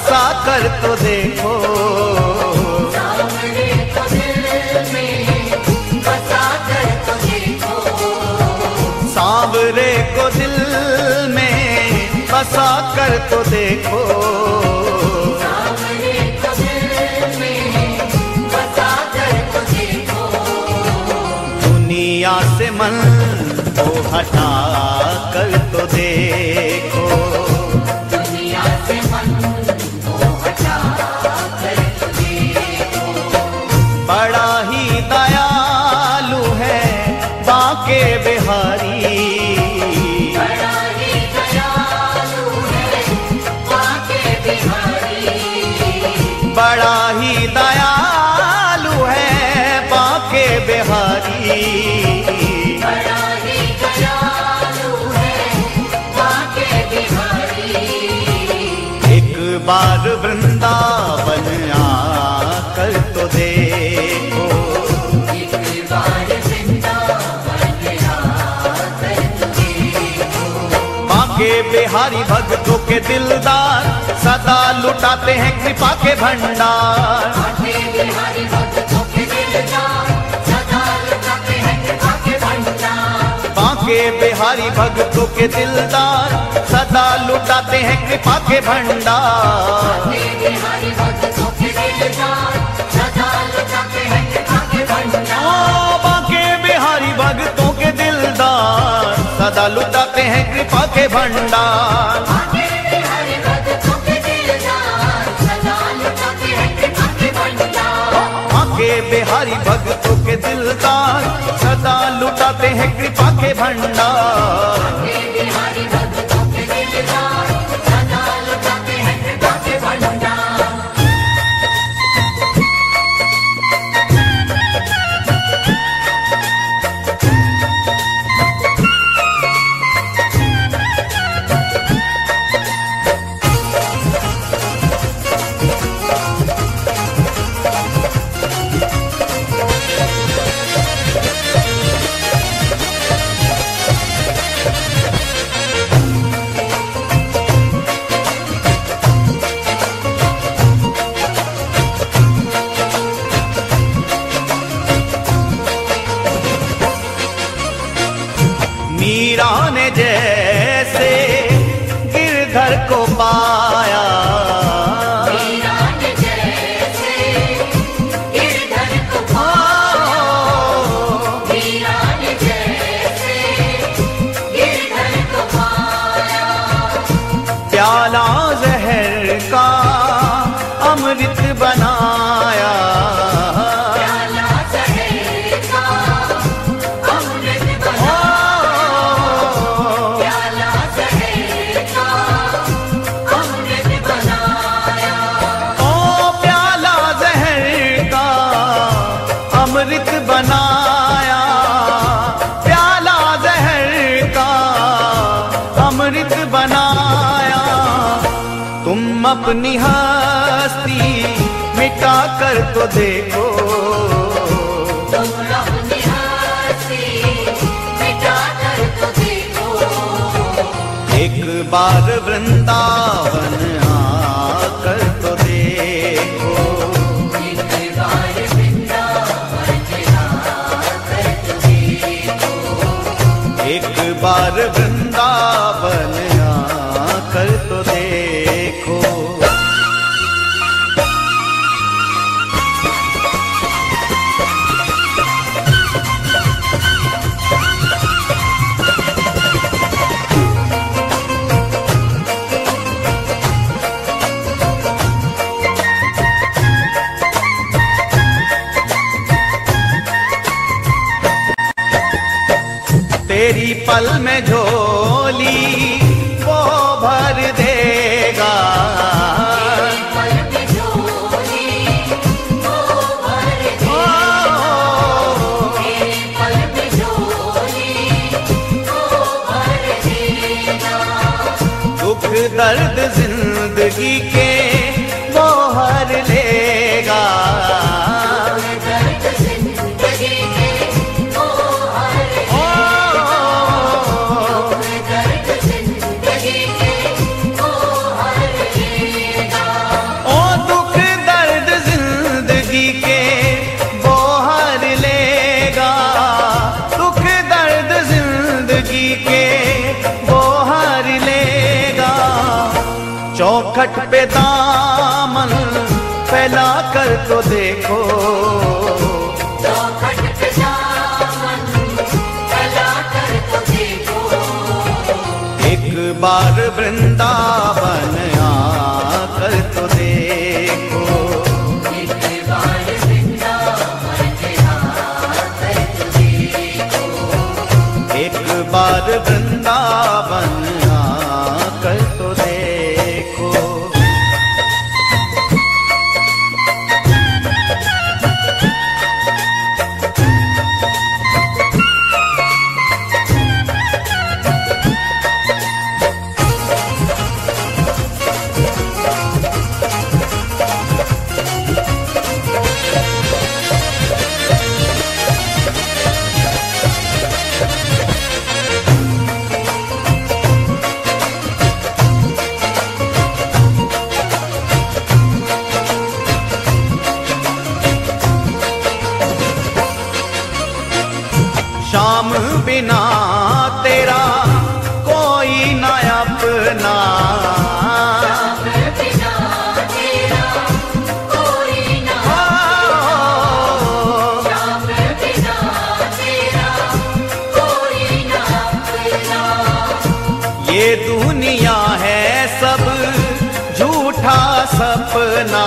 बसा कर तो देखो, सांवरे को दिल में बसा कर तो देखो, सांवरे को दिल में बसा कर तो देखो, सांवरे को दिल में बसा कर तो देखो। दुनिया से मन को हटा कर तो देखो, दुनिया से मन को हटा कर तो देखो। बड़ा ही दयालु है बाके बिहारी, बड़ा ही दयालु है बाके बिहारी, बड़ा ही दयालु है बाके बिहारी। बार वृंदावन आकर तो देखो, एक बार वृंदावन आकर तो देखो। बांके बिहारी भक्तों के दिलदार सदा लुटाते हैं कृपा के भंडार, बांके बिहारी भक्तों के दिलदार सदा लुटाते हैं कृपा के भंडार, बांके बिहारी भक्तों के दिलदार सदा लुटाते हैं कृपा के भंडार, बिहारी भक्तों के दिलदार सदा लुटाते हैं कृपा के भंडार। ओ बांके बिहारी भक्तों के दिलदार सदा लुटाते हैं कृपा के भंडार, बांके बिहारी भक्तों के दिलदार सदा लुटाते हैं कृपा के भंडार। बांके बिहारी भक्तों के दिलदार सदा लुटाते हैं कृपा के भंडार। अपनी हस्ती मिटा कर तो देखो, तुम अपनी हस्ती मिटा कर तो देखो। एक बार वृंदावन आकर तो देखो, एक बार वृंदावन आकर तो देखो, एक बार वृंदावन आकर तो देखो। तेरी पल में झोली वो भर देगा, तेरी पल में झोली वो भर देगा, तेरी पल में झोली वो भर देगा। दुख दर्द जिंदगी के वो हर लेगा, खट पे दामन फैला कर तो देखो, तो खट पे दामन फैला कर तो देखो। एक बार वृंदावन आकर तो देखो, एक बार वृंदावन आकर तो देखो, एक बार वृंदावन आकर तो देखो। शाम बिना तेरा कोई ना अपना, शाम बिना तेरा कोई ना अपना, शाम बिना तेरा कोई ना अपना। ये दुनिया है सब झूठा सपना, सपना।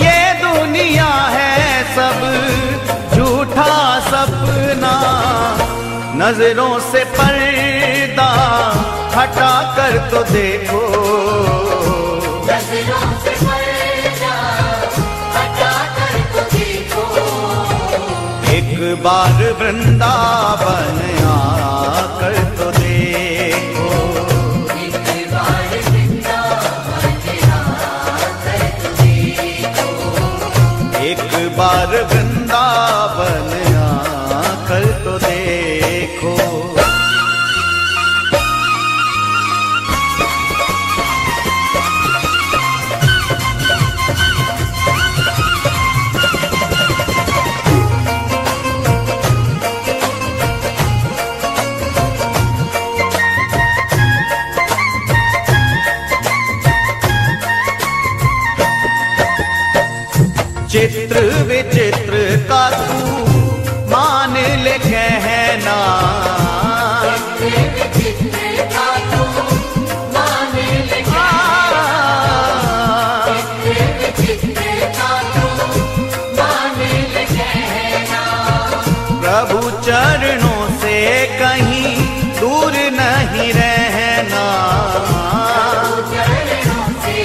ये दुनिया है सब झूठा सपना। नजरों से पर्दा हटा कर तो देखो, नजरों से पर्दा हटा कर तो देखो। एक बार वृंदावन आकर तो देखो, एक बार वृंदावन आकर तो देखो। चित्र विचित्र का तू मान ले कहना, चित्र विचित्र का तू मान ले कहना, चित्र विचित्र का तू मान ले कहना। प्रभु चरणों से कहीं दूर नहीं रहना, प्रभु चरणों से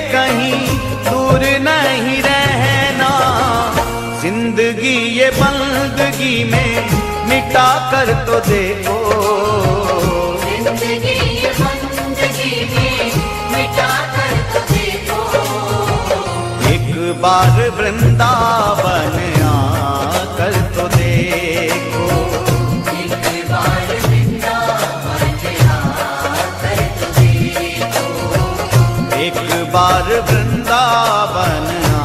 कहीं दूर नहीं रहना। जिंदगी ये बंदगी में मिटा कर तो देखो, जिंदगी ये बंदगी में मिटा कर तो देखो। एक बार वृंदावन आकर तो देखो, एक बार वृंदावन आकर तो देखो, एक बार वृंदावन